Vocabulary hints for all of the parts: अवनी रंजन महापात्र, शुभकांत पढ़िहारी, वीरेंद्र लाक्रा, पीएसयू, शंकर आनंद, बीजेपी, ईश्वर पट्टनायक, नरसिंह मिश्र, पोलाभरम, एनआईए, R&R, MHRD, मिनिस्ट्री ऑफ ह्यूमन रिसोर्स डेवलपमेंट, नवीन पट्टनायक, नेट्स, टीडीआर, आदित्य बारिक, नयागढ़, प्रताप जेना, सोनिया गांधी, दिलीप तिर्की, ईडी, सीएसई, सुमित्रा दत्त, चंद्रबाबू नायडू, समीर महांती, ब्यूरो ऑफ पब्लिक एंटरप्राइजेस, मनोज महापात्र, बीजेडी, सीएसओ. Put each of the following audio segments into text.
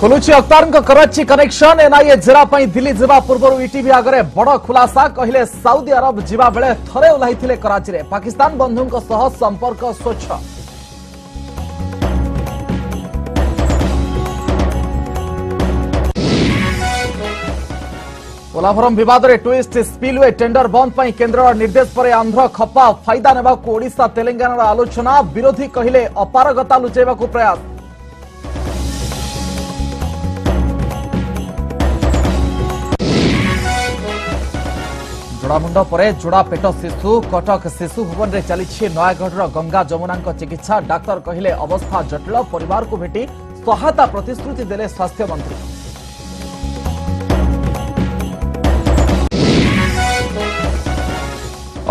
खुलुची Akhtar Karachi connection एनआईए जेरा दिल्ली जावा पूर्व ETV आगे बड़ खुलासा कहले साउदी अरब जावा बेले थरे ओह्लैथिले कराची पाकिस्तान बंधुंक सह संपर्क स्वच्छ। कोलाभरम विवाद रे ट्विस्ट स्पिलवे टेंडर बंद पर केंद्र निर्देश पर आंध्र खपा फायदा नेबाकु ओडिशा तेलंगाना आलोचना विरोधी कहले अपारगता लुचाइबाकु प्रयास। जोड़ामुंड पर जोड़ा पेट शिशु कटक शिशु भवन में चली नयागढ़ गंगा जमुना चिकित्सा डाक्तर कहले अवस्था जटिल परिवार को भेटी सहायता प्रतिश्रुति देले स्वास्थ्य मंत्री।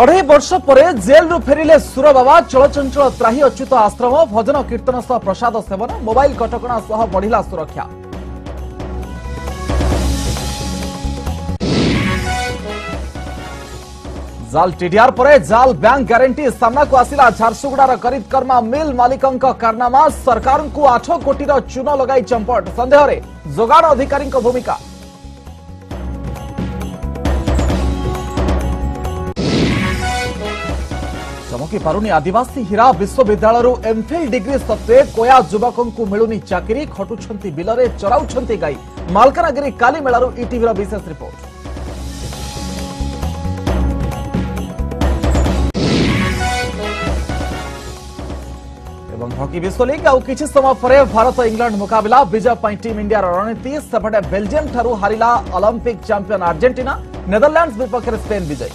अढ़े वर्ष पर जेल रु फेरिले सुर बाबा चलचंचल त्राही अच्युत आश्रम भजन कीर्तन सह प्रसाद सेवन मोबाइल कटकणा सह बढ़िला सुरक्षा। जाल टीडीआर पर जाल बैंक गारंटी सामना को आसिला झारसुगुड़ार खरीदकर्मा मिल मालिकंक कारनामा सरकार को 8 कोटी चून लगाई चंपट संदेह रे जोगाण अधिकारी भूमिका। चमकी पारुनी आदिवासी हीरा विश्वविद्यालय एमफिल डिग्री सत्वे कोया युवकों मिलूनी चाकरी खटुंट बिलरे चराउंट गाई मालकानगिरी काली मेलारू ईटीवी विशेष रिपोर्ट। हॉकी विश्व लीग आउ किछि समय परे भारत इंग्लैंड मुकाबला विजय टीम इंडिया रणनीति सेपटे बेल्जियम ठारू हारिला ओलंपिक चैंपियन आर्जेंटीना नेदरलैंड्स विपक्ष स्पेन विजय।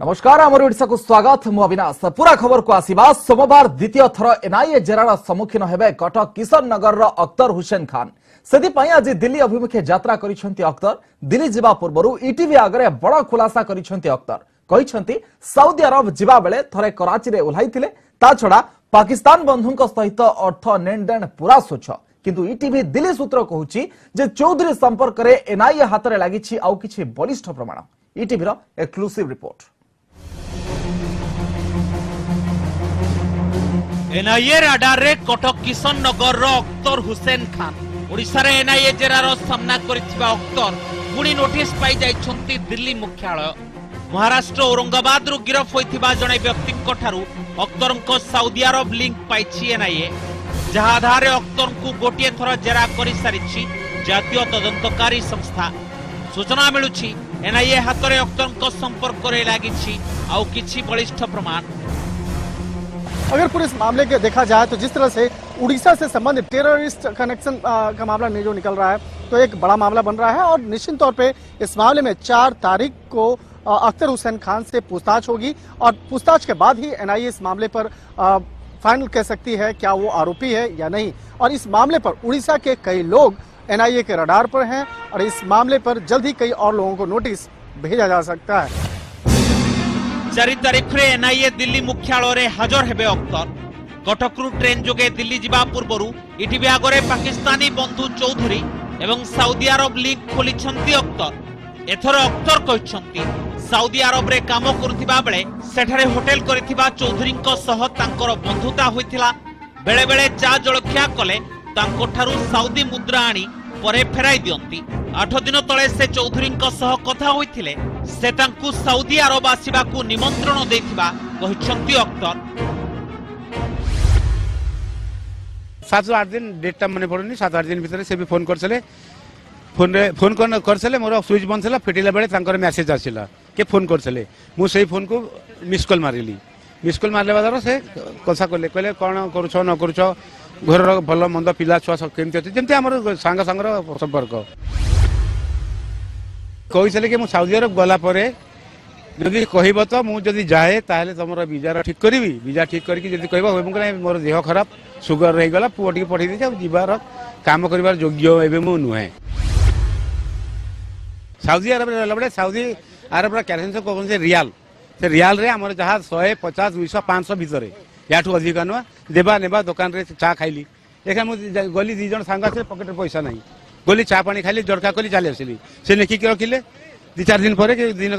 नमस्कार आम ओडिशा को स्वागत मु अविनाश पूरा खबर को आसीबा। सोमवार द्वितीय थर एनआईए जेरार सम्मुखीन हेबे कटक किशन नगर अख्तर हुसैन खान सेति पई आज दिल्ली अभिमुखे यात्रा करिसेंति अख्तर। दिल्ली जावा पूर्व ईटीवी आगे बड़ खुलासा करिसेंति अख्तर कहिसेंति साउदी अरब जावा बेले थरे कराची रे ओह्लैथिले ता छड़ा पाकिस्तान बंधुक सहित अर्थ नेणदेण पूरा स्वच्छ किंतु ईटीवी दिल्ली सूत्र कहूची जे चौधरी संपर्क रे एनआईए हाथ रे लागिछि आउ किछि बलिष्ठ प्रमाण। ईटीवी रो एक्सक्लूसिव रिपोर्ट। एनआईए राडार रे कटक किशन नगर अख्तर हुसैन खान ओडिशार एनआईए जेरार सामना करिथिबा अख्तर पुणी नोटिस पाई जाइछन्ति दिल्ली मुख्यालय। महाराष्ट्र औरंगाबाद रु गिरफ होइथिबा जने व्यक्तिक ठारू अख्तरको साउदी अरब लिंक पाइछि एनआईए जहा आधार अख्तर को गोटे थर जेरा करि सारिछि जातीय तदंतकारी संस्था। सूचना मिलुछि एनआईए हाथ रे अख्तरको संपर्क रे लागिछि आउ किछि बलिष्ठ प्रमाण। अगर पूरे इस मामले के देखा जाए तो जिस तरह से उड़ीसा से संबंधित टेररिस्ट कनेक्शन का मामला जो निकल रहा है तो एक बड़ा मामला बन रहा है और निश्चित तौर पे इस मामले में 4 तारीख को अख्तर हुसैन खान से पूछताछ होगी और पूछताछ के बाद ही एनआईए इस मामले पर फाइनल कह सकती है क्या वो आरोपी है या नहीं। और इस मामले पर उड़ीसा के कई लोग एनआईए के रडार पर हैं और इस मामले पर जल्द ही कई और लोगों को नोटिस भेजा जा सकता है। 4 तारीख रे एनआईए दिल्ली मुख्यालय रे हाजर हेबे अख्तर। कटकरू ट्रेन जोगे दिल्ली जावा पूर्वरु ईटीवी आगे पाकिस्तानी बंधु चौधरी एवं साउदी अरब लीग खोलिछंती अख्तर। एथर अख्तर कहिछंती साउदी अरब रे काम करुथिबा बेले सेठारे होटल करिथिबा चौधरींको सह तांकर बंधुता होइथिला। बेले बेले चा जलखिया कले तांको ठारू साउदी मुद्रा आनी परे फेराई दियंती। 8 दिन तले से चौधरींको सह कथा होइथिले से तांकु साउदी अरब आसिबा को निमंत्रण देथिबा कहिसंती अख्तर। 7-8 दिन डेटटा मने पड़नी 7-8 दिन भीतर से भी फोन करसले फोन करसले मोर स्विच बंद थला फेटिला बेले तांकर मैसेज आसीला के फोन करसले मु सेही फोन को मिसकॉल मारिली। मिसकॉल मारले बादर से कसा करले कहले कोन करूछो न करूछो घर भल मंद पिला छुआ सब केमती अछि जेमते हमर संग संगर संपर्क कही कि साउदी अरब गला जदि कह तो मुझे जाए ताहले तुम विजार ठीक करी विजा ठीक करके कह मोर देह खराब सुगर रहीगला पुआ टी पढ़े जीवार काम कर योग्य एवं मु नुहे। साउदी अरब रहा साउदी अरब कैरेन्सी कौन से रियाल से रियाल रे आम जहाँ 150, 200, 500 भितर या अधिक नुआ देवा नेवा दुकान रे चा खाइली देखा मुझे गली 2 जन सांग पकेट पैसा ना गली चा पानी खाली जड़का कली चली आसली से लेखिक रखिले दि चार दिन पर दिन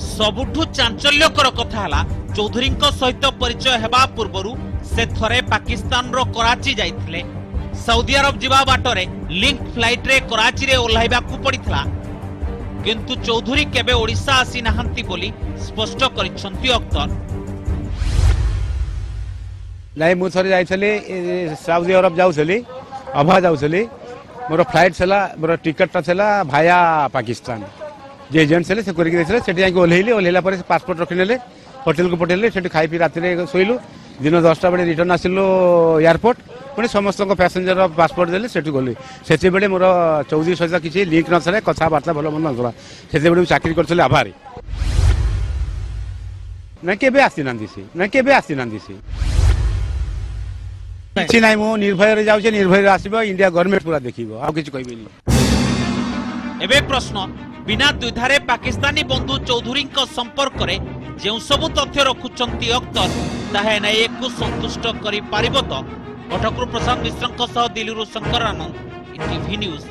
सबुठ चांचल्यकर कथा चौधरी सहित परिचय हेबा पूर्व से थरे पाकिस्तान रो कराची जाइथिले। सऊदी अरब जीवा बाटरे लिंक फ्लाइट रे कराची रे ओल्हाइबाकु पड़िथिला किंतु चौधरी केबे ओडिशा आसी नाहंती बोली स्पष्ट करिसंती अख्तर। नै मु थरे जाइथिले सऊदी अरब जाउसली अभा जाउसली मोर फ्लाइट छला मोर टिकट छला भाया पाकिस्तान जे एजेंट छले से करिक देछले सेठी आके ओल्हेइले ओल्हेला पर पासपोर्ट रखिनेले होटल को पठेले सेठी खाइ पी रात रे सोइलु दिन 10टा बडे रिटर्न आसिलो एयरपोर्ट पुणी समस्त पैसेंजर पासपोर्ट देले से गली से बेले मोर चौधरी सहित किसी लिंक ना कथा बार्ता भल मन ना से बड़े चाकरी करते आभारी ना के आसी ना सी ना के आसी ना सी कि ना मुझे निर्भय जाऊे निर्भय आसब इंडिया गवर्नमेंट पूरा देखो आ कि कहबे। प्रश्न बिना द्विधारे पाकिस्तानी बंधु चौधरी संपर्क में जो सब तथ्य रखुंट अख्तर ताहे एनआईए को संतुष्ट कर पार तो कटकू प्रशांत मिश्रों सह दिल्ली शंकर आनंद ईटीवी न्यूज।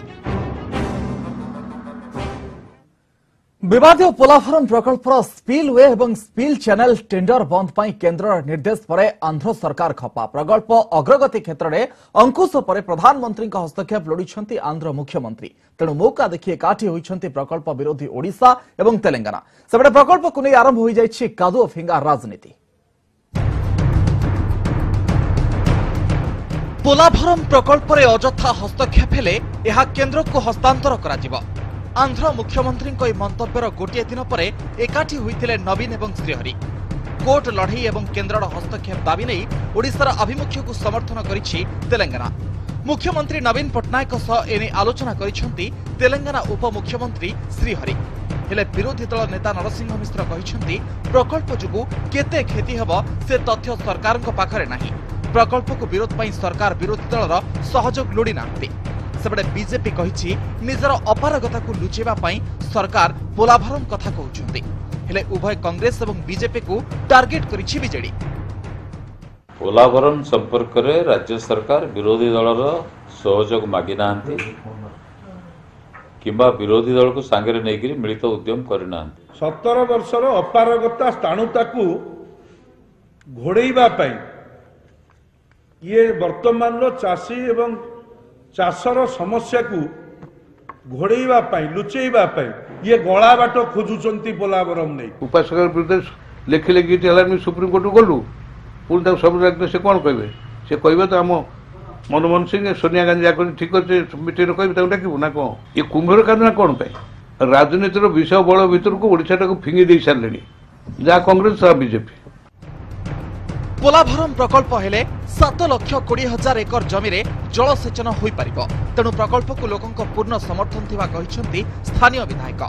बदादय पोलाफरम प्रकल्पर स्पिलवे और स्पिल चैनल टेंडर बंद पर केन्द्र निर्देश पर आंध्र सरकार खपा प्रकल्प अग्रगति क्षेत्र में अंकुश पर प्रधानमंत्री हस्तक्षेप लोड़ी आंध्र मुख्यमंत्री तेणु मौका देखिए काठी होती प्रकल्प विरोधी ओडिशा और तेलंगाना से प्रकल्प को नहीं आरंभ हो जाए कादुओ फिंगा राजनीति। पोलाभरम प्रकल्प में अजथा हस्तक्षेप हेले यह केन्द्र को हस्तांतर कराजिबा। आंध्र मुख्यमंत्री को मंतव्यर गोटे दिन पर एकाठी होते नवीन और श्रीहरि कोर्ट लड़ई और केन्द्र हस्तक्षेप दाबी नहीं ओडिशार आभिमुख्य को समर्थन करिछि तेलंगाना। मुख्यमंत्री नवीन पट्टनायक सह एने आलोचना करिछन्ति तेलंगाना उपमुख्यमंत्री श्रीहरि हेले विरोधी दल नेता नरसिंह मिश्र कहिछन्ति प्रकल्प जुगु केते क्षति हेबो से तथ्य सरकारक पाखरे नाही। प्रकल्प को विरोध पर सरकार विरोधी दलर सहयोग लोड़ी ना से बीजेपी कही निजर अपारगता को लुचाई सरकार पोलाभरम कथा कहते उभय कांग्रेस और बीजेपी को टार्गेट कर पोलाभरम संपर्क में राज्य सरकार विरोधी दलर सहयोग मागि ना कि विरोधी दल को सांगे नहीं मिलित उद्यम करना 17 वर्षर अपारगता स्थाणुता को घोड़ेवा ये वर्तमान चाषी एवं चाषर समस्या को घोड़ेवा लुचेवा ये गला बाट खोजुंट पोलाभरम नहीं उपासक विरुद्ध लिखिले कि सुप्रीमकोर्ट को गलु पुणी सब से कौन कहे से कह तो आम मनमोहन सिंह सोनिया गांधी या ठीक अच्छे मीटिंग कहते डाकबू ना कौन ये कुंभर कांदना कौन राजनीतिर विष बल भर को ओडिशा को फिंगी दे सारे जहाँ कांग्रेस बीजेपी। पोलाभरम प्रकल्प हेले 7,20,000 एकर जमी रे जलसेचन हो पारिबो तेणु प्रकल्प को लोकंक पूर्ण समर्थन थिबा कहिसेंती स्थानीय विधायक।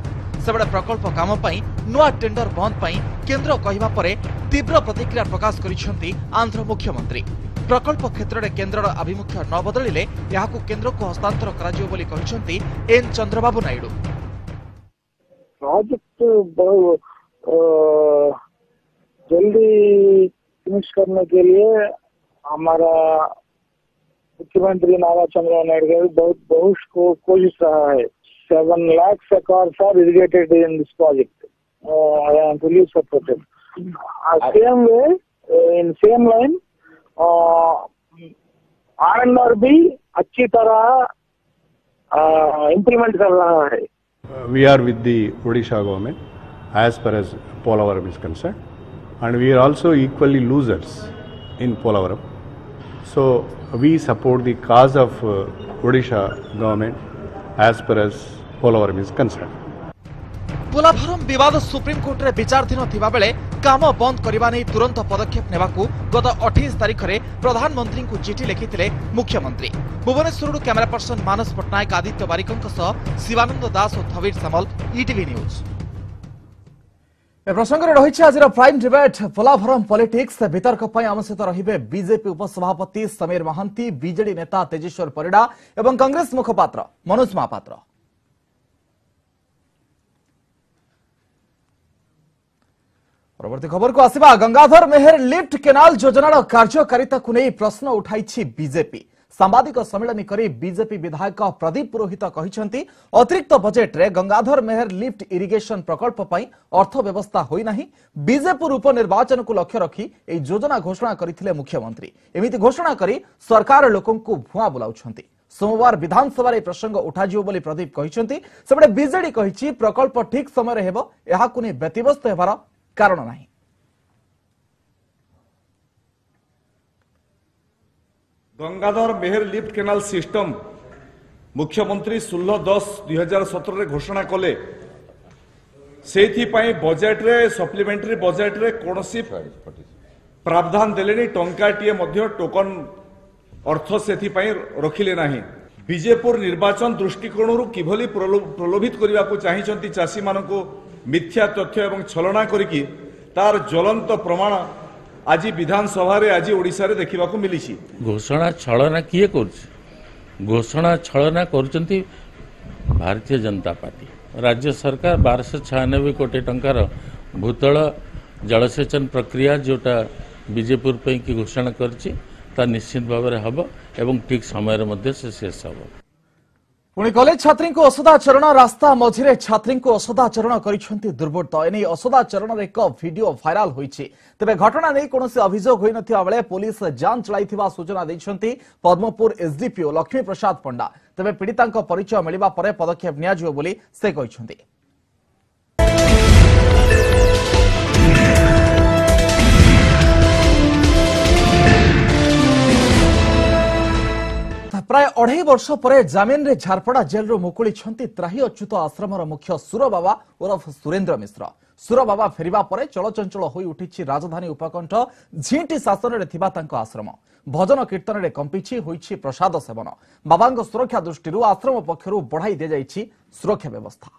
सेबेले प्रकल्प काम पई नुआ टेंडर बंद पई केंद्र कहिबा परे तीव्र प्रतिक्रिया प्रकाश करिसेंती आंध्र मुख्यमंत्री। प्रकल्प क्षेत्र रे केंद्रर आभिमुख्य न बदलिले याहाकु केंद्र को हस्तांतर कराजियो बोली कहिसेंती एन चंद्रबाबू नायडू। प्रोजेक्ट जल्दी फिनिश करने के लिए हमारा मुख्यमंत्री नारा चंद्रबाबू नायडू बहुत कोशिश रहा है। 7 lakh acres are irrigated in this project. I am fully supported. Same way, in same line, R&R भी अच्छी तरह इम्प्लीमेंट कर रहा है। We are with the Odisha government as far as Polavaram is concerned. And we are also equally losers in Polavaram. So we support the cause of Odisha government as far as Polavaram is concerned. पोलाभरम विवाद supreme court रे विचाराधीन थिबा बेले काम बंद करबा नै तुरंत पदक्षेप नेबाकू गत 28 तारिख रे प्रधानमंत्री को चिठी लिखिथिले मुख्यमंत्री। भुवनेश्वर कैमरा पर्सन मानस पट्टनायक आदित्य बारिकंक सह शिवानंद दास और थवीर सामल ईटीवी न्यूज। प्रसंग में रही आज प्राइम डिबेट पोलाभरम पॉलिटिक्स वितर्क आम सहित रही बीजेपी उपसभापति समीर महांती बीजेडी नेता तेजेश्वर परिडा एवं कांग्रेस मुखपात्र मनोज महापात्र। परवर्ती खबर को आसवा गंगाधर मेहर लिफ्ट केनाल योजनार कार्यकारिता को नहीं प्रश्न उठाई बीजेपी सांबादिक सम्मेलन करी बीजेपी विधायक प्रदीप पुरोहित कहिसेंती अतिरिक्त बजेट रे गंगाधर मेहर लिफ्ट इरिगेशन प्रकल्प पई अर्थ व्यवस्था होई नाही। बीजेपुर उपनिर्वाचन को लक्ष्य रखी ए योजना घोषणा करथिले मुख्यमंत्री। एमिति घोषणा करी सरकार लोकन को भुआ बुलाउछंती। सोमवार विधानसभा रे प्रसंग उठाजियो बोली प्रदीप कहिसेंती। सबडे बीजेडी कहिछि प्रकल्प ठीक समय रे हेबो, एहा कुने व्यतिव्यस्त हेबार कारण नाही। Gangadhar Meher lift canal system मुख्यमंत्री 16/10/2017 रे घोषणा कले। सेथिपाई बजेट रे सप्लीमेंटरी बजेट रे कोनोसी प्रावधान देलेनी, टंकाटीए मध्ये टोकन अर्थ सेथिपाई रखिले नाही। बीजेपुर निर्वाचन दृष्टिकोणरु किभली प्रलोभित करिवा को चाहिसंती चासी मानको मिथ्या तथ्य एवं छलना करिकि तार ज्वलंत प्रमाण आज विधानसभा रे आज ओडिसा रे देखिबा को मिली छी। घोषणा छलना किए करछ? घोषणा छलना करचंती भारतीय जनता पार्टी राज्य सरकार 1296 कोटी टंका रो भूतल जलसेचन प्रक्रिया जोटा बीजेपुर पे की घोषणा करची ता निश्चित भाव रे हबो एवं ठीक समय रे मध्ये से शेष हबो। पुणी कॉलेज छात्री को असदाचरण, रास्ता मझे छात्री को असदाचरण करिसेंती दुर्वृत्त। एने असदाचरण एक भिडियो भाइराल होईछि। तेबे घटना नै कोनो अभियोग होई नथिबा बेले पुलिस जांच चलाइथिबा सूचना दैछंती पद्मपुर एसडीपीओ लक्ष्मी प्रसाद पंडा। तेबे पीड़िता को परिचय मिलिबा परे पदक्षेप निया जिवो बोली से कहिसेंती। प्राय 2.5 वर्ष परे जमीन रे झारपड़ा जेल रो मुकुली छंती त्राही अच्युत आश्रम रो मुख्य सुरबाबा उर्फ सुरेंद्र मिश्र। सुरबाबा फेरिबा परे चलचंचल होई उठिछि राजधानी उपकंठ। झींटी शासन रे थिबा तांको आश्रम भजन कीर्तन रे कंपिछि होईछि प्रसाद सेवन। बाबांग सुरक्षा दृष्टि रो आश्रम पक्षरु बढ़ाई दे जाईछि सुरक्षा व्यवस्था।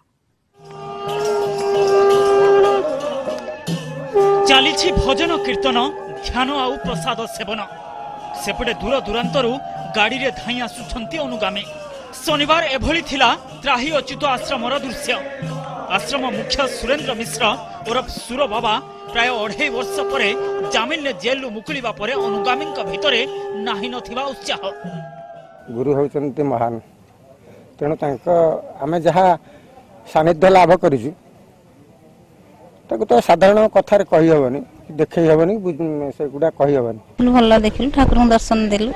चलिछि भजन कीर्तन ध्यान आ प्रसाद सेवन। सेपटे दूर दूरांतरू गाड़ी रे धाई आसुछंती अनुगामी। शनिवार एभली थिला त्राही अच्युत आश्रम दृश्य। आश्रम मुख्य सुरेंद्र मिश्र उर्फ सुर बाबा प्राय 2.5 वर्ष परे जमीन जेल मुकुलिबा परे अनुगामी भितर नाही नथिबा उत्साह। गुरु होचंती महान, तेणु आमे जहा सानिध्य लाभ करिजु ताकु तो साधारण कथा रे कहि हबनी, देखै हबनी, से गुडा कहि हबनी। भल्ला देखिलु, ठाकुर दर्शन देलु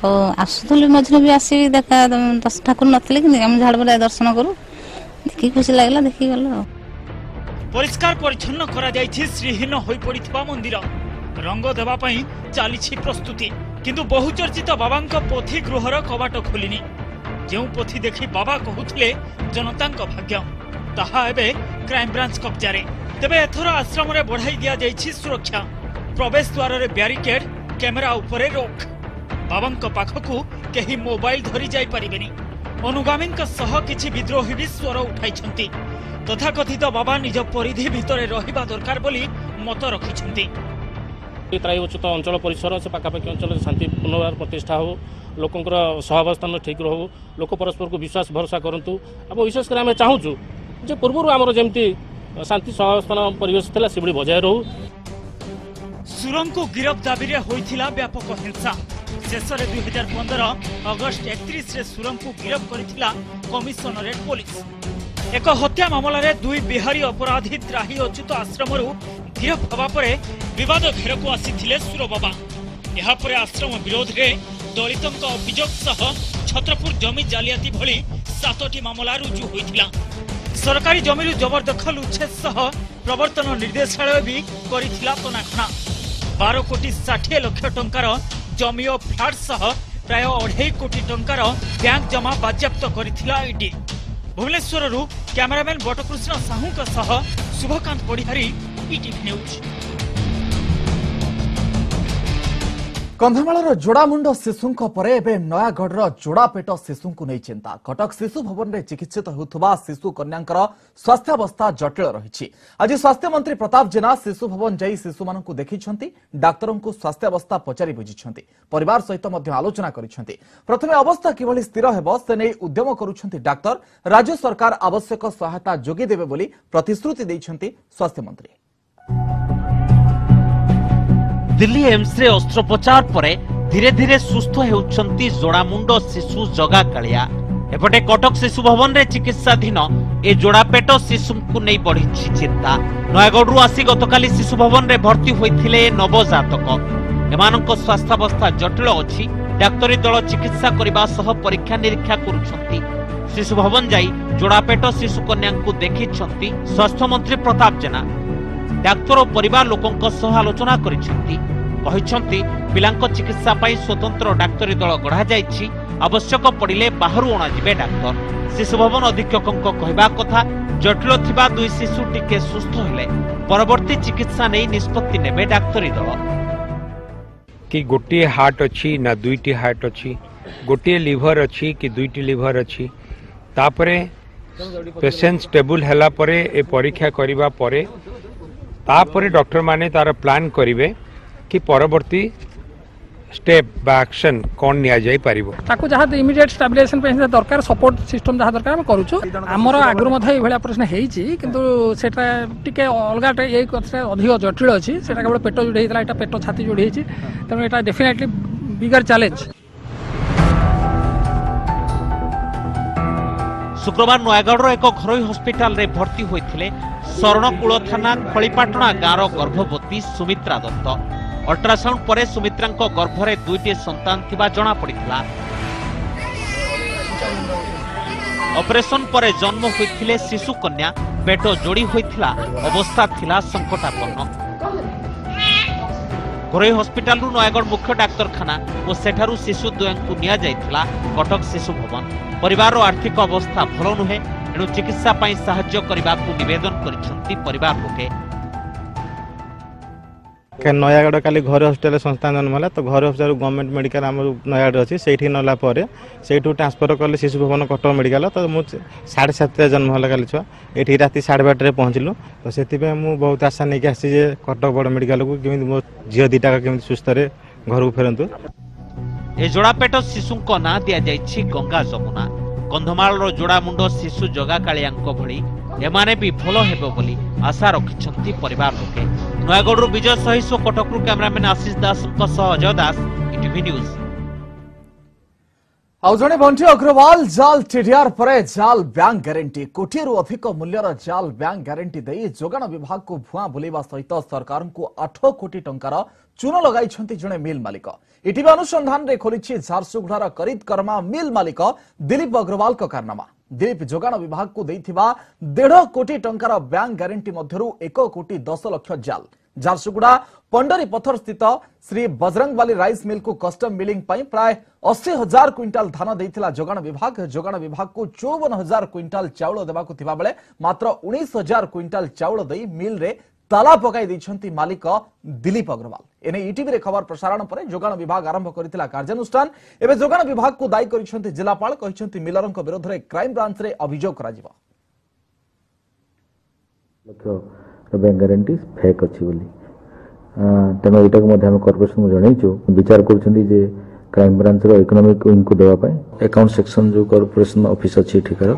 और आसुलु मझे भी आसी देखा दस ठाकुर नथिले कि हम झाड़बला दर्शन करू, देखि खुशी लागला, देखि गलो। परिष्कार परिछन्न करा जाय छी श्रीहीन होई पड़ितबा मंदिर रंग देबा पई चाली छी प्रस्तुति। किंतु बहुचर्चित बाबांक पोथी गृहर कबाट खोलिनी। जेउ पोथी देखि बाबा कहूतले जनतांक भाग्य, ताहा एबे क्राइम ब्रांच कब्जा रे। तबे एथोर आश्रम रे बढ़ाई दिया जाय छी सुरक्षा। प्रवेश द्वार रे बैरिकेड, कैमरा ऊपर रोक। बाबांक पाखकु केही मोबाइल धरी जाई परिबेनी। अनुगामींक सह किछि विद्रोही भी स्वर उठाइछंती। तथाकथित बाबा निज परिधि भितरे रहिबा दरकार बोली मत रखिछंती। त्राही अच्युत अंचल परिसर से पाखापाखि अंचल शांति पुनर्वार प्रतिष्ठा हो, लोकंकर सहवस्थान ठीक रहू, लोक परस्पर को विश्वास भरोसा करंतु। अब विशेष कर हम चाहूछु जे पूर्वरु हमर जेमती शांति सहवस्थान परिवेश थिला सेबडी बजाय रहू। सुरंको गिरफ दाबी रे होइथिला व्यापक हिंसा। शेषर 2015 अगस्ट 31 सुरम को गिरफ कर कमिशनरेट पुलिस। एक हत्या मामला रे दुई बिहारी अपराधी त्राही अच्युत आश्रम गिरफ हवा परे विवाद घेर को आसी सुर बाबा। यहाँ पर आश्रम विरोध में दलितों अभियोग सह छत्रपुर जमी जालियाती भली 7टी मामला रुजु होता। सरकारी जमीरु जबरदखल उच्छेद सह प्रवर्तन निर्देशालय भी करथिला तनाखना। 12 कोटी 60 लक्ष टंकार जमी और फ्लाट सह प्राय 2.5 कोटी टंकार बैंक जमा बाज्याप्त करिथिला ईडी। भुवनेश्वर रु कैमरामैन बटकृष्ण साहू का सह शुभकांत पढ़िहारी, ईटीवी न्यूज। कंधमाल जोड़ामुंड शिशुंक परे एबे नयागढ़ जोड़ापेट शिशु को नहीं चिंता। कटक शिशु भवन में चिकित्सित होउथबा शिशु कन्याकर स्वास्थ्यावस्था जटिल रही। आज स्वास्थ्य मंत्री प्रताप जेना शिशु भवन जाई शिशु मानकु देखिछंती। डाक्तरन को स्वास्थ्यावस्था पचारि बुझिछंती, परिवार सहित मध्य आलोचना करिछंती। प्रथमे अवस्था किभली स्थिर हेबो से नै उद्यम करुछंती डाक्तर। राज्य सरकार आवश्यक सहायता जोगी देबे बोली प्रतिश्रुति दैछंती स्वास्थ्य मंत्री। दिल्ली एम्स रे अस्त्रोपचार परे धीरे धीरे सुस्थ होउछंती जोड़ामुंड शिशु जगा कालिया। एपटे कटक शिशु भवन रे चिकित्साधीन ए जोड़ापेट शिशु को नहीं बढ़ी चिंता। नयगढ़ आसी गतकाली शिशु भवन रे भर्ती होइथिले नवजातक। एमानक स्वास्थ्यावस्था जटिल अछि। डाक्तरी दल चिकित्सा करिबा सह परीक्षा निरीक्षा करूछंती। शिशु भवन जाई जोड़ापेट शिशु कन्या को देखिछंती स्वास्थ्य मंत्री प्रताप जेना। डाक्तर और परिवार लोकंक सह आलोचना करिछंती। कहिछंती पिलांक चिकित्सा पाई स्वतंत्र डाक्तरी दल गढ़ा जाइछि। आवश्यक पड़िले बाहरु अणाजिबे डाक्तर। शिशु भवन अधीक्षकंक कहबा कथा जटिल थिबा दुई शिशु टिके सुस्थ हेले परवर्ती चिकित्सा नै निष्पत्ति नेबे डाक्तरी दल। कि गोटे हार्ट अछि ना दुईटी हार्ट अछि, गोटे लिवर अछि कि दुईटी लिवर अछि, तापरे पेशेंट स्टेबल हैला परे ए परीक्षा करिबा परे तापरे डॉक्टर माने तार प्लान करिवे कि परवर्ती स्टेप बा एक्शन कोन निया जाय परिबो। ताको जहा इमीडिएट स्टेबलाइजेशन पे दरकार सपोर्ट सिस्टम जहा दरकार हम करूछु। हमर आगरु मधे एभला प्रश्न हेई छि किंतु सेटा टिके अलगा टे एई कथा अधिक जटिल अछि। सेटा केवल पेट जोडी हेतला, एटा पेट छाती जोडी हेछि, तनो एटा डेफिनेटली बिगर चैलेंज। शुक्रवार नयगढ़ एक घरोई हॉस्पिटल रे भर्ती होइथिले शरणकूल थाना खलीपाटणा गाँव गर्भवती सुमित्रा दत्त। अल्ट्रासाउंड पर सुमित्रा गर्भर दुईटी संतान थिबा जना पड़िथिला। ऑपरेशन पर जन्म होइथिले शिशु कन्या। पेट जोड़ी होइथिला, अवस्था थिला संकटापन्न। घरोई हॉस्पिटल नयगढ़ मुख्य डाक्तरखाना और सेठारु शिशु द्वयंकु निया जाइथिला कटक शिशु भवन। परिवार आर्थिक अवस्था भल नुहे, एणु चिकित्सा पाई साहाय्य करबाकु निवेदन करिसेंती परिवार लोके। नयगढ़ काली घर हस्पिटाल संस्थान जन्म है तो घर हस्पिटाल गवर्नमेंट मेडिकल आम नयगढ़ अच्छी से नाला ट्रांसफर कले शिशु भवन कटक मेडिकल। तो मुझे 7:30 जन्म है काली छुआ। ये रात 8:30 पहुँचलु तो से बहुत आशा नहीं आसी कटक बड़ मेडिकल को कि मो झी दीटा के सुस्थ घर को फेरतु। ए जोड़ापेट शिशु ना दि गंगा जमुना। कंधमाल जोड़ामुंड शिशु जगा कालिया भली एमाने भी भल हेबो बोली आशा रखिछंती परिवार लोके। नयगढ़ विजय सही सो Cuttack cameraman Ashish Das Ajay Das, ETV news. आउ जने बंटी अग्रवाल जाल टीडीआर परे जाल बैंक ग्यारंटी। कोटी रु अधिक मूल्यर जाल बैंक ग्यारंटी दे जोगाण विभाग को भुआ बुलेवा सहित सरकार को 8 कोटी टंकार चून लगाई जने मिल मालिक। ईटीवी अनुसंधान रे खोली झारसुगुड़ार करीत कर्मा मिल मालिक दिलीप अग्रवाल का कारनामा। दिलीप जोगाण विभाग को देथिबा 1.5 कोटी टंकार बैंक ग्यारंटी मध्यरु 1.10 कोटी जाल। झारसुगुड़ा पंडरी पथर स्थित श्री बजरंगवाली राइस मिल को कस्टम मिलिंग पाई प्राय 80,000 क्विंटाल धान देथिला जोगाण विभाग। जोगाण विभाग को 54,000 क्विंटाल चाउल देबाकु थिबा बेले मात्र 19,000 क्विंटाल चाउल देई मिल रे ताला पकाई दैछंती मालिक दिलीप अग्रवाल। एने ईटीवी रे खबर प्रसारण परे जोगाण विभाग आरंभ करथिला कार्यानुष्ठान। एबे जोगाण विभाग को दायी करिसंती जिलापाल। कहिसंती मिलरन को विरोध रे क्राइम ब्रांच रे अभियोग करा जिवो। लखो बैंक गारंटी फेक अछि बोली तमे एटा के मध्यम कॉर्पोरेशन को जणैचो विचार करछंती जे क्राइम ब्रांच रो इकोनॉमिक विंग को देबा पय अकाउंट सेक्शन जो कॉर्पोरेशन ऑफिस अछि ठिकर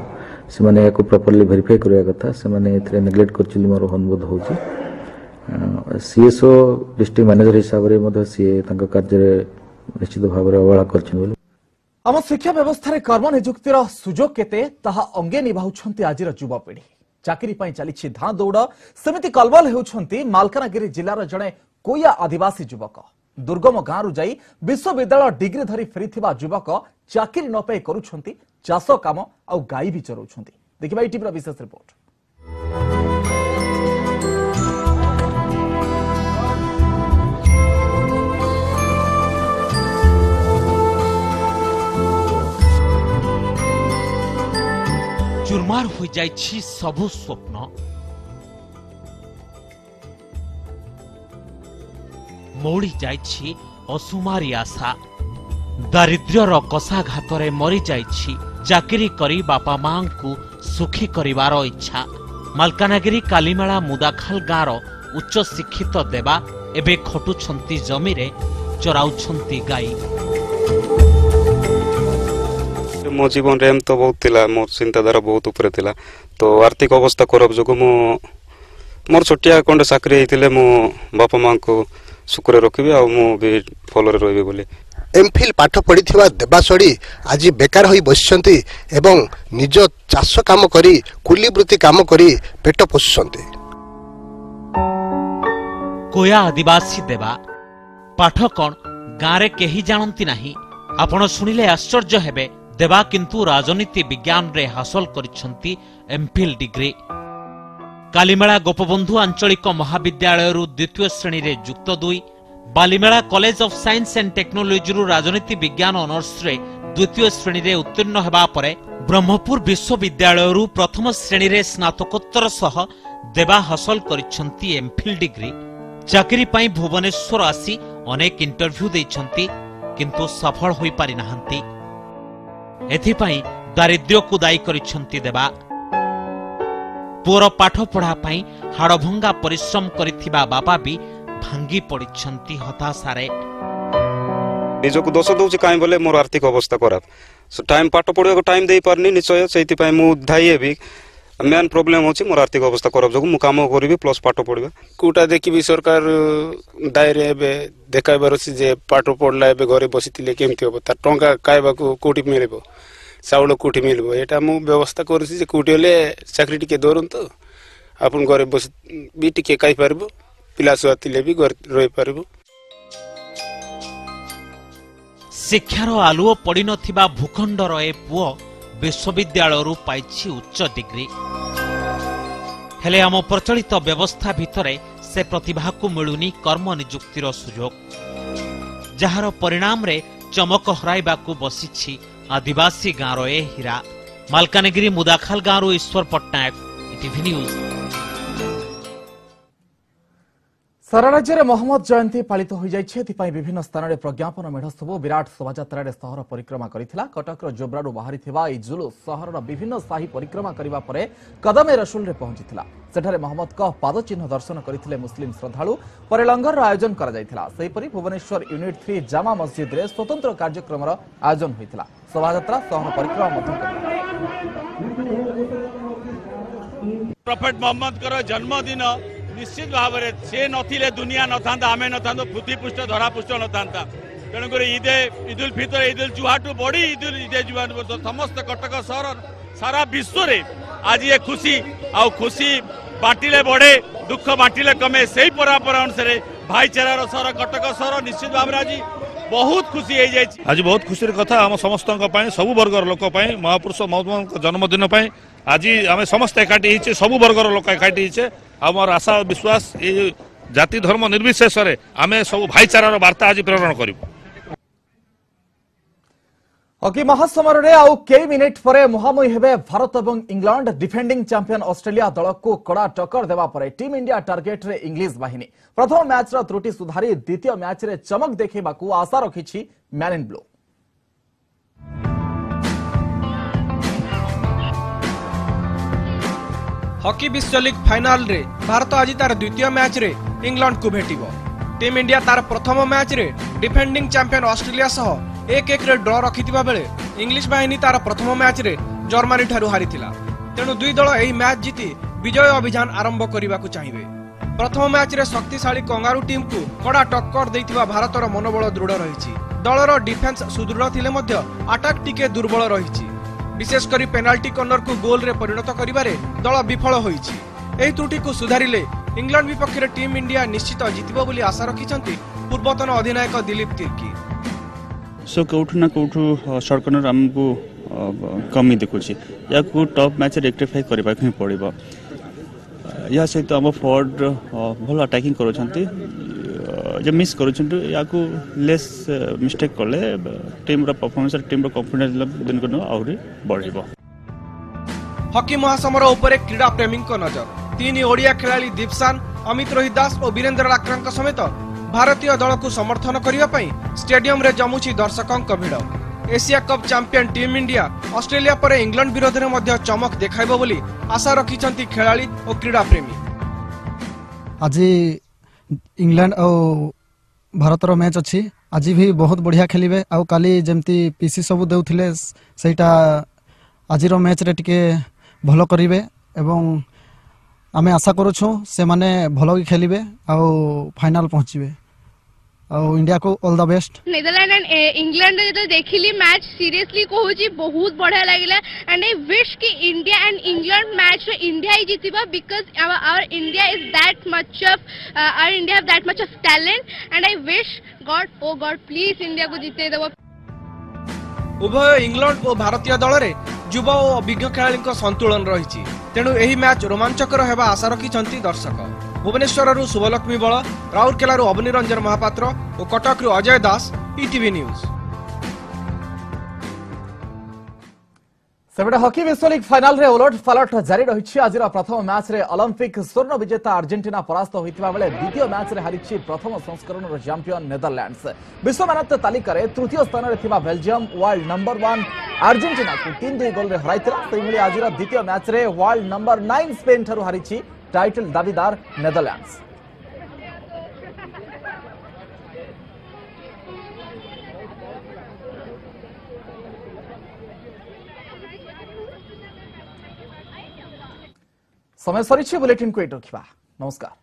से माने एको प्रॉपर्ली वेरीफाई करया कथा से माने एथरे नेग्लेक्ट करछिली मोर अनुरोध होछि। सीएसओ डिस्ट्रिक्ट मैनेजर हिसाब रे मध सीए तांका कार्य रे निश्चित भाव रे अवहेला करछिन। हम शिक्षा व्यवस्था रे कर्म नियुक्तिर सुजोग केते ताहा अंगे निभाउछंती आजिर युवा पीढ़ी। चाकरी पई चलीछि धां दौड़। समिति कलबल हेउछंती मालकानगिरी जिल्लार जणे कोया आदिवासी युवक। दुर्गम गाँव रु जाई विश्वविद्यालय डिग्री धरी फेरीथिबा युवक चाकरी न पाई करूछंती चाष काम आ गाई भी चराउछंती। देखिबा ईटीवी रा विशेष रिपोर्ट। चुरमार हो जाइछि सबु स्वप्न। मोड़ी जाइछि असुमारी आशा। दारिद्र्यर कषाघातरे मरी जाइछि चाकरी करी बापा मांकु सुखी करिवार इच्छा। मालकानगिरी कालीमेला मुदाखाल गाँव उच्च शिक्षित देवा एबे खटुछंती जमीरे चराउछंती गाई। मो जीवन रेम तो बहुत थिला, मोर चिंताधारा बहुत ऊपर थिला। तो आर्थिक अवस्था खराब जो मोर छोटिया खंड चाकरी होते मो बापा माँ को सुखरे रखी आ मु भी फल रही। एमफिल पाठ पढ़ी देवासड़ी आज बेकार हो बसि एवं निज चाष काम करी कुलीवृत्ति काम करी पेट पोषुंत। कोया आदिवासी देवा पाठ कौन गाँव केही जानती नहीं। आपण शुणिले आश्चर्य हेबे देवा किंतु राजनीति विज्ञान रे हासिल करिछंती एमफिल डिग्री। कालीमेला गोपबंधु आंचलिक महाविद्यालय द्वितीय श्रेणी रे युक्त 2, Balimela college of science and technology रु राजनीति विज्ञान ऑनर्स रे द्वितीय श्रेणी रे उत्तीर्ण हेबा परे ब्रह्मपुर विश्वविद्यालय रु प्रथम श्रेणी रे स्नातकोत्तर सह देवा हासिल करिछंती एमफिल डिग्री। चाकरी पाई भुवनेश्वर आसी अनेक इंटरव्यू देइछंती किंतु सफल होई पारि नाहंती। एथि पाई दारिद्र्य को दायी करिछंती देवा। पुअर पाठ पढ़ा पाई हाड़भंगा परिश्रम करिथिबा बापा भी भांगी पड़िछंती हताशारे। निजको दोष दउछ काई बोले मोर आर्थिक अवस्था खराब सो टाइम पाठ पढ़े को टाइम देई पारनी निश्चय सेति पाई मु धाइए भी मेन प्रॉब्लम होछि मोर आर्थिक अवस्था खराब जको मु काम करबी प्लस पाठ पढ़बे कोटा देखिबी सरकार दायरे हेबे देखाइबार अछि जे पाठ पढ़ला हेबे घरे बसितिले केमथि होबो ता टंका कायबा को कोटी मिलबो चावल कोटी मिलबो एटा मु व्यवस्था करछि जे कोटी होले चाकरी टिके दोरन तो आपन घरे बस बि टिके काई पारबो पिला सुआतिले भी घर रहि पारबो। शिक्षार आलुओ पड़ी नथिबा भूखंडर ए पुओ विश्वविद्यालय रु पाइछि उच्च डिग्री। हेले आम प्रचलित व्यवस्था भितरे से प्रतिभा को मिलुनी कर्म नियुक्तिर सुयोग, जहार परिणाम रे चमक हराइबाकू बसिछि आदिवासी गाँव ए हीरा। मालकानगिरी मुदाखाल गाँव ईश्वर पट्टनायक, ETV न्यूज। सारा राज्य में महम्मद जयंती पालित तो हो जाए। विभिन्न स्थानीय प्रज्ञापन मेढ़ सबू विराट शोभायात्रा सहर परिक्रमा करथिला। कटक जोब्रारू बाहरी ए जुलूस सहर विभिन्न साही परिक्रमा करिबा परे कदमे रसुल रे पहुंचीला। सेठारे महम्मद का पादचिह्न दर्शन करथिले मुस्लिम श्रद्धालु। परे लंगर आयोजन करा जायथिला। सेहिपरि भुवनेश्वर यूनिट 3 जामा मस्जिद रे स्वतंत्र कार्यक्रम आयोजन होइथिला। शोभायात्रा सहर परिक्रमा प्रॉफेट मोहम्मद कर जन्मदिन निश्चित भाव में से नथिले दुनिया न था आम न था बुद्धिपुष्ट धरापुष्ट न था। तेणुक ईद उल फितर ईद उल जुहाटू बड़ी ईद उल जुहा समस्त कटक सहर सारा विश्व रे आज ये खुशी आउ खुशी बांटिले बढ़े दुख बांटिले कमे से परंपरा अनुसार भाईचारार सहर कटक सहर निश्चित भाव में आज बहुत खुशी हो जाए। आज बहुत खुशी कथा आम समस्त सबू वर्गर लोक महापुरुष महात्मा जन्मदिन आज आम समस्त एकाठी होचे सबू वर्गर लोक एकाठी होचे। आम आशा विश्वास ये जाति धर्म निर्विशेष आम सब भाईचारार वार्ता आज प्रेरण करूँ। हॉकी महासमारोह आउ कई मिनिट पर मुहांमुही हे भारत और इंग्लैंड। डिफेंडिंग चैंपियन ऑस्ट्रेलिया दल को कड़ा टक्कर देवा पर टीम इंडिया टार्गेट रे इंग्लिश बाहिनी। प्रथम मैच रो त्रुटि सुधारी द्वितीय मैच रे चमक देखा आशा रखी मैन इन ब्लू। हॉकी विश्व लीग फाइनाल रे भारत आज तार द्वितीय मैच रे इंग्लैंड को भेटिबो। टीम इंडिया तार प्रथम मैच रे डिफेंडिंग चैंपियन ऑस्ट्रेलिया सह 1-1 रे ड्र रखिथिबा बेले इंग्लिश बाहिनी तार प्रथम मैच रे जर्मनी ठारू हारिथिला। तेणु दुई दल एही मैच जीति विजय अभियान आरंभ करिबाकू चाहिबे। प्रथम मैच रे शक्तिशाली कंगारू टीम को कड़ा टक्कर दैथिबा भारतर मनोबल दृढ़ रहिछि। दलर डिफेंस सुदृढ़ थिले मध्य अटैक टिके दुर्बल रहिछि। विशेष करी पेनाल्टी कॉर्नर को गोल रे परिणत करिबारे दल विफल होइछि। एही त्रुटि को सुधारिले इंग्लैंड विपक्ष रे टीम इंडिया निश्चित जीतिबो बोली आशा रखिछंती पूर्वतन अधिनायक दिलीप तिर्की। सो कौटू ना कौटू सर्टकर्नर आमको कमी देखुची या को टॉप मैच रेक्टिफाई करबा के पड़िबो। या सहित हम फॉरवर्ड भल अटैकिंग करूछंती जे मिस करूछंती या को लेस मिस्टेक करले टीम रा परफॉर्मेंस टीम रा कॉन्फिडेंस लेवल दिन को आउरी बढ़िबो। हॉकी महासमारोह ऊपर क्रीड़ा प्रेमी को नजर। तीन ओडिया खिलाड़ी दीपसान अमित रोहित दास और वीरेंद्र लाक्रांक समेत भारतीय दल को समर्थन करने स्टेडियम रे जमुची दर्शकों भिड़। Asia cup champion team India Australia पर इंग्लैंड विरोध में चमक देखाइबो बोली आशा रखिछंती खेलाड़ी और क्रीड़ा प्रेमी। आज इंग्लैंड और भारत मैच अच्छी आज भी बहुत बढ़िया खेलिबे। आ काली जेमती पीसी सब देउथिले सेटा आज मैच रे टिके भलो करिवे एवं आमे आशा करूछु से माने भलो खेलिबे आ फाइनाल पहुँचीबे। और इंडिया को all the best. Netherland and England जो देखिली मैच सीरियसली कहूँ बहुत बढ़िया लगला एंड आई विश कि इंडिया एंड इंग्लैंड मैच रे इंडिया ही जीतिबा because our India is that much of our India have that much of talent and I wish God O God please India को जीते देबो। उभय इंग्लैंड और भारतीय दल रे युव और अभिज्ञ खेला संतुलन रही तेणु यह मैच रोमांचकर होगा आशा रखिंट दर्शक। भुवनेश्वर शुभलक्ष्मी बल, राउरकेला अवनी रंजन महापात्र और कटक अजय दास, ईटीवी न्यूज। सेपटे हॉकी विश्व लीग फाइनाल रे ओलट फालट जारी रही। आज प्रथम मैच रे ओलंपिक स्वर्ण विजेता आर्जेंटिना परास्त होता बेले द्वितीय मैच रे हारी प्रथम संस्करण रो चैंपियन नेदरलैंड्स। विश्व मानव तालिकार तृतीय स्थान रे थिबा बेल्जियम वर्ल्ड नंबर 1 आर्जेंटिना को 3-2 गोल रे हराइतला। सेहि भली आज द्वितीय मैच रे वर्ल्ड नंबर 9 स्पेन थारु हारी टाइटल दावेदार नेदरलैंड्स। समय सरी बुलेटिन को एट रखा। नमस्कार।